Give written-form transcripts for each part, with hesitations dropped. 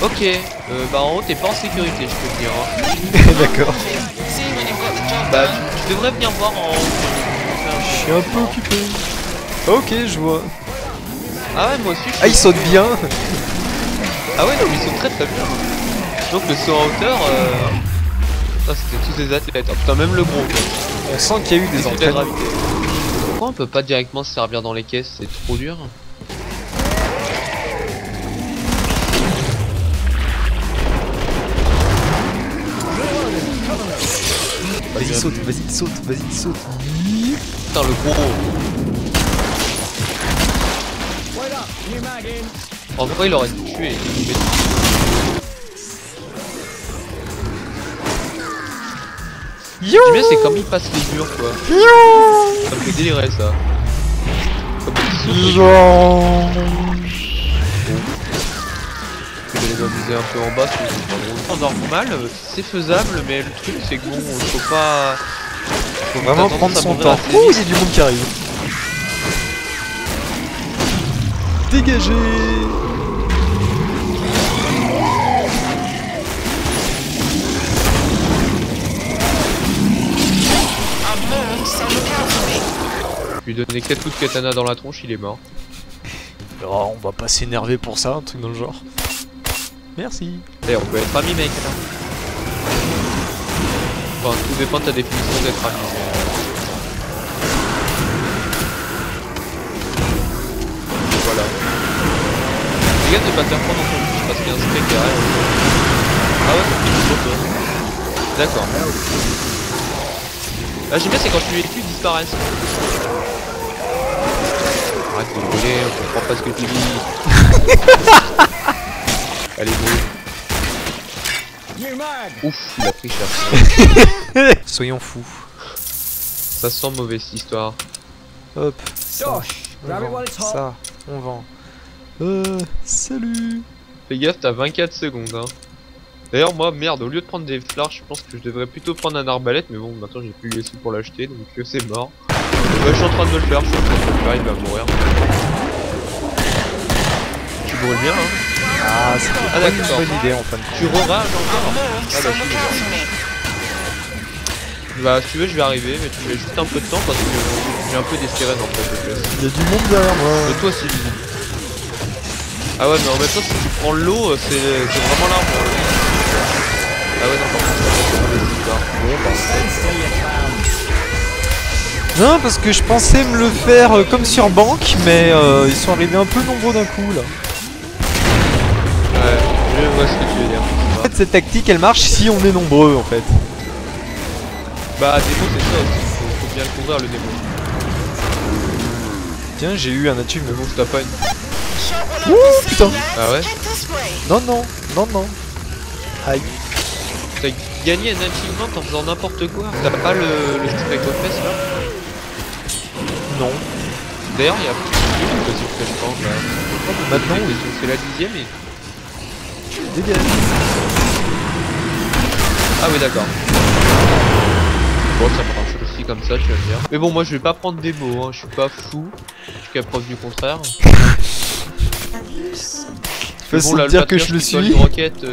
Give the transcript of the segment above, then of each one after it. Ok, bah en haut t'es pas en sécurité, je peux te dire. Hein. D'accord. Bah tu devrais venir voir en haut. Je suis un peu occupé. Ok, je vois. Ah ouais, moi aussi. Ah, ils sautent bien. Ah ouais, non, mais ils sautent très très bien. Je trouve que le saut en hauteur. Ah, c'était tous des athlètes. Ah, putain, même le gros. Quoi. On sent qu'il y a eu des entraînements. Pourquoi on peut pas directement se servir dans les caisses? C'est trop dur. Vas-y saute, vas-y saute, vas-y saute. Putain le gros. En vrai il aurait tué. Yo. C'est comme il passe les murs quoi. Yo. Ça me fait délirer ça. Comme il saute. Je vais les amuser un peu en bas, c'est pas drôle. En normal, c'est faisable, mais le truc c'est que bon, faut pas... Faut vraiment prendre son temps. Ouh, il y a du monde qui arrive. Dégagez. Je lui ai donné 4 coups de katana dans la tronche, il est mort. Oh, on va pas s'énerver pour ça, un truc dans le genre. Merci. D'ailleurs, on peut être ami, mec. Enfin, tout dépend de ta définition d'être ami. Voilà. Les gars, ne pas te faire prendre en compte parce qu'il y a un spec derrière. Ah ouais, c'est d'accord. Là, j'aime bien, c'est quand tu les tues, ils disparaissent. Arrête de voler, on comprend pas ce que tu dis. Allez, go. Ouf, il a pris cher. Soyons fous. Ça sent mauvais cette histoire. Hop. Ça, ça on vend. Salut. Fais gaffe, t'as 24 secondes. Hein. D'ailleurs, moi, merde, au lieu de prendre des flards, je pense que je devrais plutôt prendre un arbalète. Mais bon, maintenant j'ai plus les sous pour l'acheter, donc c'est mort. Ouais, je suis en train de me le faire, il va mourir. Tu brûles bien, hein. Ah, c'est pas une bonne idée en fin de compte. Tu re-rages encore. Ah bah je... Bah si tu veux je vais arriver, mais tu mets juste un peu de temps parce que j'ai un peu des sirènes en fait. Il y a du monde derrière moi. Mais toi aussi. Ah ouais mais en même temps si tu prends l'eau c'est vraiment l'arbre. Ah ouais non par contre ça va. Non parce que je pensais me le faire comme sur banque mais ils sont arrivés un peu nombreux d'un coup là. Je vois ce que tu veux dire. En fait cette tactique elle marche si on est nombreux en fait. Bah démo c'est ça aussi, faut bien le couvrir le démo. Tiens j'ai eu un achievement mais bon je t'appogne. Ouh putain. Ah ouais. Non non, non non. Aïe. T'as gagné un achievement en faisant n'importe quoi. T'as pas le spec aux fesses là? Non. D'ailleurs il y a une question que je pense là. Maintenant c'est la 10ème et... Dégage. Ah oui d'accord. Bon ça marche aussi comme ça tu vas me dire. Mais bon moi je vais pas prendre des mots hein. Je suis pas fou. Jusqu'à preuve du contraire. Fais bon, dire que je le suis une roquette,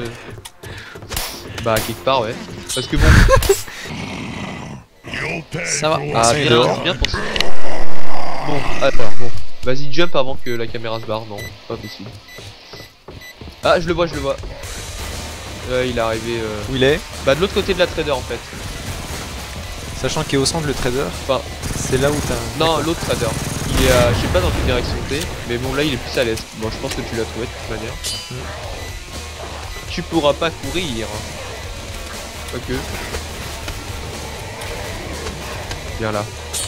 bah quelque part ouais. Parce que bon ça va. Ah bien pour ça. Bon alors bon. Vas-y jump avant que la caméra se barre. Non pas possible. Ah je le vois, je le vois. Il est arrivé... Où il est? Bah de l'autre côté de la trader en fait. Sachant qu'il est au centre le trader. Enfin... C'est là où t'as... Non l'autre trader. Il est à... Je sais pas dans quelle direction t'es. Mais bon là il est plus à l'est. Bon je pense que tu l'as trouvé de toute manière. Tu pourras pas courir. Ok. Viens là.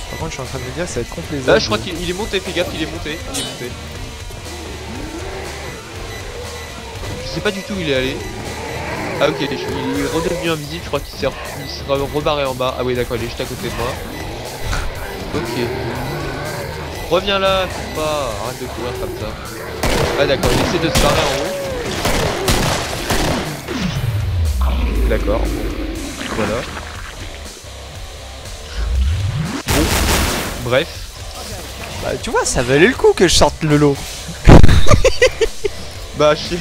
Par contre je suis en train de me dire ça va être complaisant. Là je crois qu'il est monté, fais gaffe il est monté. Il est monté. Je sais pas du tout où il est allé. Ah ok, il est redevenu invisible, je crois qu'il s'est rebarré en bas. Ah oui d'accord, il est juste à côté de moi. Ok. Reviens là, faut pas... Arrête de courir comme ça. Ah d'accord, il essaie de se barrer en haut. D'accord. Voilà. Bon. Bref. Bah tu vois, ça valait le coup que je sorte le lot. Bah je sais...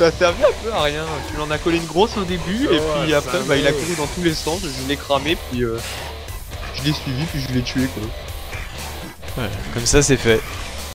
Ça a servi un peu à rien. Tu l'en as collé une grosse au début, oh, et puis après, bah, il a couru dans tous les sens. Je l'ai cramé, puis je l'ai suivi, puis je l'ai tué, quoi. Ouais, comme ça, c'est fait.